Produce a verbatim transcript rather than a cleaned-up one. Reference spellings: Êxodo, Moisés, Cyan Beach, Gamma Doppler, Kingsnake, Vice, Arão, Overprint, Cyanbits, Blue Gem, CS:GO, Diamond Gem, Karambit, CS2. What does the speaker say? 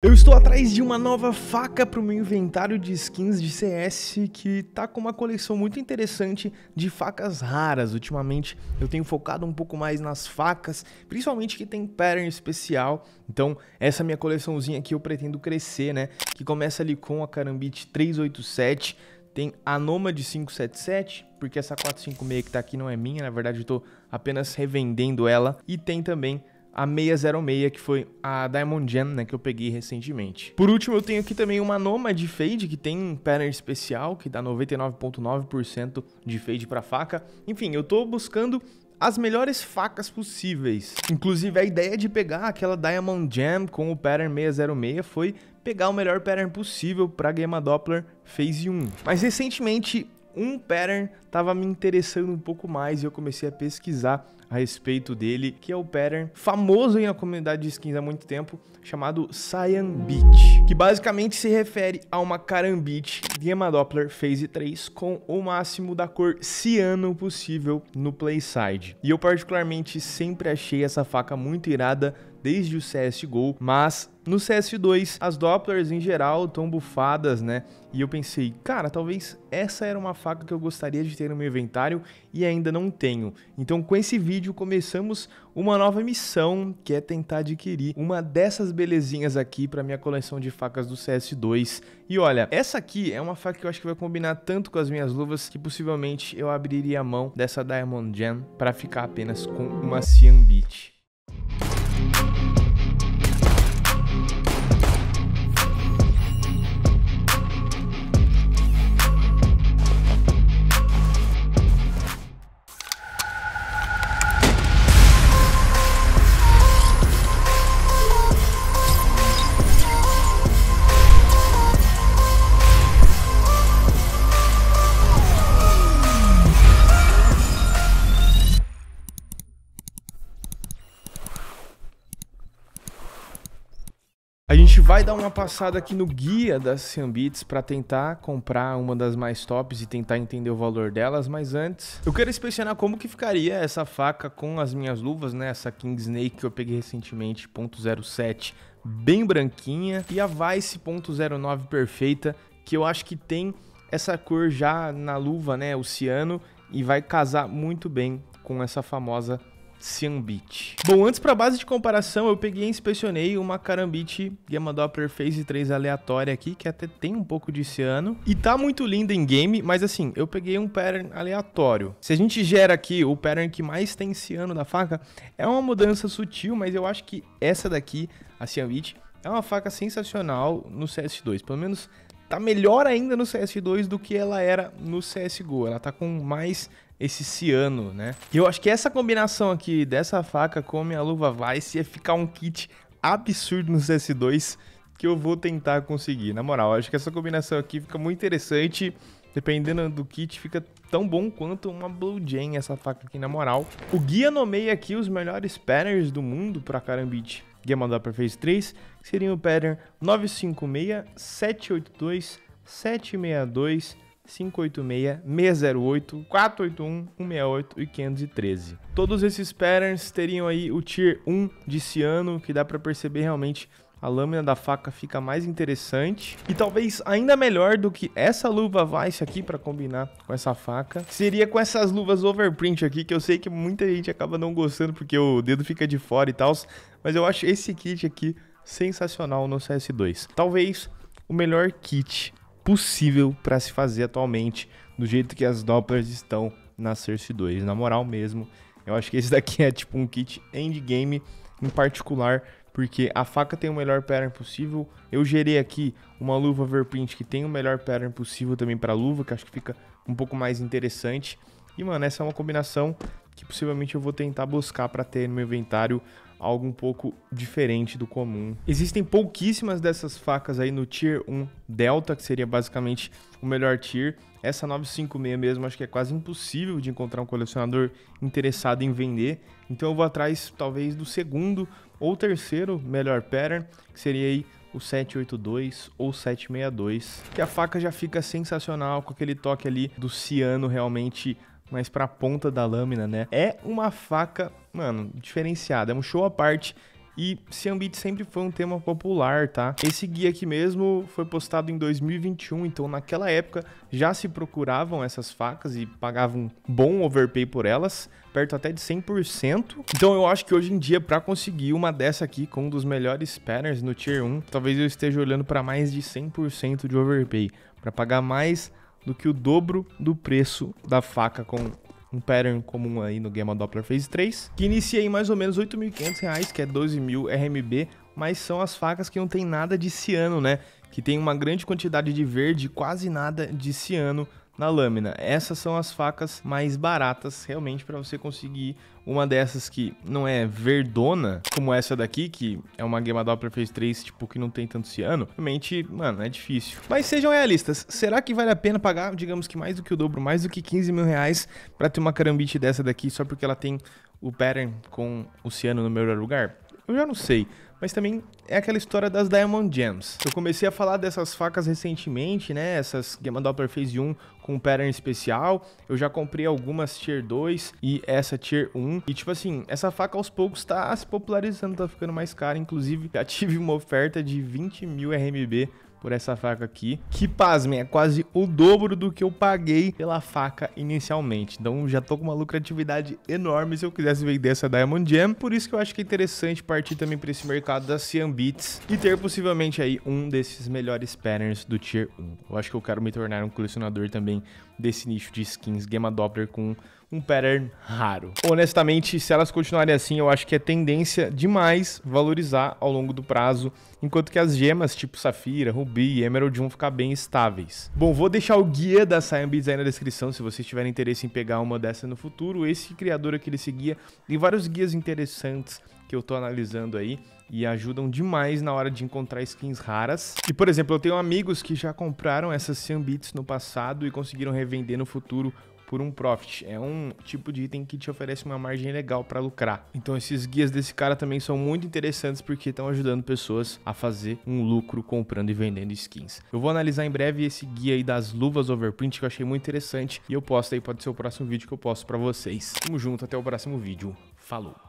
Eu estou atrás de uma nova faca para o meu inventário de skins de C S, que tá com uma coleção muito interessante de facas raras. Ultimamente eu tenho focado um pouco mais nas facas, principalmente que tem pattern especial. Então essa minha coleçãozinha aqui eu pretendo crescer, né? Que começa ali com a Karambit três oito sete, tem a Noma de cinco sete sete, porque essa quatro cinco seis que tá aqui não é minha, na verdade eu tô apenas revendendo ela. E tem também a seis zero seis, que foi a Diamond Gem, né, que eu peguei recentemente. Por último, eu tenho aqui também uma Noma de Fade, que tem um pattern especial, que dá noventa e nove vírgula nove por cento de Fade para faca. Enfim, eu tô buscando as melhores facas possíveis. Inclusive, a ideia de pegar aquela Diamond Gem com o pattern seis zero seis foi pegar o melhor pattern possível para Gamma Doppler Phase um. Mas recentemente, um pattern estava me interessando um pouco mais e eu comecei a pesquisar a respeito dele, que é o pattern famoso aí na comunidade de skins há muito tempo, chamado Cyan Beach, que basicamente se refere a uma Karambit Gamma Doppler Phase três com o máximo da cor ciano possível no playside. E eu particularmente sempre achei essa faca muito irada desde o C S G O, mas no C S dois as Dopplers em geral estão bufadas, né? E eu pensei, cara, talvez essa era uma faca que eu gostaria de ter no meu inventário e ainda não tenho. Então com esse vídeo começamos uma nova missão, que é tentar adquirir uma dessas belezinhas aqui para minha coleção de facas do C S dois. E olha, essa aqui é uma faca que eu acho que vai combinar tanto com as minhas luvas que possivelmente eu abriria a mão dessa Diamond Gem para ficar apenas com uma Cyan Beach. A gente vai dar uma passada aqui no guia das Cyanbits para tentar comprar uma das mais tops e tentar entender o valor delas, mas antes eu quero inspecionar como que ficaria essa faca com as minhas luvas, né? Essa Kingsnake que eu peguei recentemente, ponto zero sete, bem branquinha, e a Vice ponto zero nove perfeita, que eu acho que tem essa cor já na luva, né? O ciano, e vai casar muito bem com essa famosa Cyanbit. Bom, antes para base de comparação, eu peguei e inspecionei uma Karambit Gamma Doppler Phase três aleatória aqui, que até tem um pouco de ciano e tá muito linda em game, mas assim, eu peguei um pattern aleatório. Se a gente gera aqui o pattern que mais tem ciano da faca, é uma mudança sutil, mas eu acho que essa daqui, a Cyanbit, é uma faca sensacional no C S dois, pelo menos tá melhor ainda no C S dois do que ela era no C S G O. Ela tá com mais esse ciano, né? E eu acho que essa combinação aqui dessa faca com a minha luva Vice ia ficar um kit absurdo no C S dois que eu vou tentar conseguir. Na moral, eu acho que essa combinação aqui fica muito interessante. Dependendo do kit, fica tão bom quanto uma Blue Gem essa faca aqui, na moral. O guia nomeia aqui os melhores patterns do mundo pra Karambit Gamma Doppler Phase três, que seriam o pattern nove cinco seis, sete oito dois, sete seis dois, cinco oito seis, seis zero oito, quatro oito um, cento e sessenta e oito e quinhentos e treze. Todos esses patterns teriam aí o Tier um de ciano, que dá pra perceber realmente a lâmina da faca fica mais interessante. E talvez ainda melhor do que essa luva Vice aqui para combinar com essa faca seria com essas luvas Overprint aqui, que eu sei que muita gente acaba não gostando porque o dedo fica de fora e tal, mas eu acho esse kit aqui sensacional no C S dois. Talvez o melhor kit possível para se fazer atualmente, do jeito que as Dopplers estão na C S dois. Na moral mesmo, eu acho que esse daqui é tipo um kit endgame em particular, porque a faca tem o melhor pattern possível. Eu gerei aqui uma luva Overprint que tem o melhor pattern possível também para luva, que acho que fica um pouco mais interessante. E mano, essa é uma combinação que possivelmente eu vou tentar buscar para ter no meu inventário algo um pouco diferente do comum. Existem pouquíssimas dessas facas aí no Tier um Delta, que seria basicamente o melhor tier. Essa nove cinco seis mesmo, acho que é quase impossível de encontrar um colecionador interessado em vender. Então eu vou atrás talvez do segundo ou terceiro melhor pattern, que seria aí o sete oito dois ou sete seis dois, que a faca já fica sensacional com aquele toque ali do ciano realmente mas pra ponta da lâmina, né? É uma faca, mano, diferenciada, é um show à parte. E Cyanbits sempre foi um tema popular, tá? Esse guia aqui mesmo foi postado em dois mil e vinte e um, então naquela época já se procuravam essas facas e pagavam bom overpay por elas, perto até de cem por cento. Então eu acho que hoje em dia, para conseguir uma dessa aqui com um dos melhores patterns no Tier um, talvez eu esteja olhando para mais de cem por cento de overpay, para pagar mais do que o dobro do preço da faca com um pattern comum aí no Gamma Doppler Phase três, que inicia em mais ou menos oito mil e quinhentos reais, que é doze mil R M B, mas são as facas que não tem nada de ciano, né? Que tem uma grande quantidade de verde e quase nada de ciano na lâmina. Essas são as facas mais baratas, realmente, para você conseguir uma dessas que não é verdona, como essa daqui, que é uma Gamma Doppler Phase três, tipo, que não tem tanto ciano. Realmente, mano, é difícil. Mas sejam realistas, será que vale a pena pagar, digamos que mais do que o dobro, mais do que quinze mil reais, pra ter uma Karambit dessa daqui, só porque ela tem o pattern com o ciano no melhor lugar? Eu já não sei, mas também é aquela história das Diamond Gems. Eu comecei a falar dessas facas recentemente, né? Essas Gamma Doppler Phase um com pattern especial. Eu já comprei algumas Tier dois e essa Tier um. E tipo assim, essa faca aos poucos tá se popularizando, tá ficando mais cara. Inclusive, já tive uma oferta de vinte mil R M B por essa faca aqui, que, pasmem, é quase o dobro do que eu paguei pela faca inicialmente. Então já tô com uma lucratividade enorme se eu quisesse vender essa Diamond Gem. Por isso que eu acho que é interessante partir também para esse mercado das Cyanbits e ter possivelmente aí um desses melhores patterns do Tier um. Eu acho que eu quero me tornar um colecionador também desse nicho de skins Gamma Doppler com um pattern raro. Honestamente, se elas continuarem assim, eu acho que é tendência demais valorizar ao longo do prazo, enquanto que as gemas tipo Safira, Rubi e Emerald vão ficar bem estáveis. Bom, vou deixar o guia da Cyanbits aí na descrição, se vocês tiverem interesse em pegar uma dessa no futuro. Esse criador aqui desse guia tem vários guias interessantes que eu tô analisando aí e ajudam demais na hora de encontrar skins raras. E, por exemplo, eu tenho amigos que já compraram essas Cyanbits no passado e conseguiram revender no futuro por um profit. É um tipo de item que te oferece uma margem legal para lucrar. Então esses guias desse cara também são muito interessantes, porque estão ajudando pessoas a fazer um lucro comprando e vendendo skins. Eu vou analisar em breve esse guia aí das luvas Overprint, que eu achei muito interessante, e eu posto aí, pode ser o próximo vídeo que eu posto para vocês. Tamo junto, até o próximo vídeo. Falou!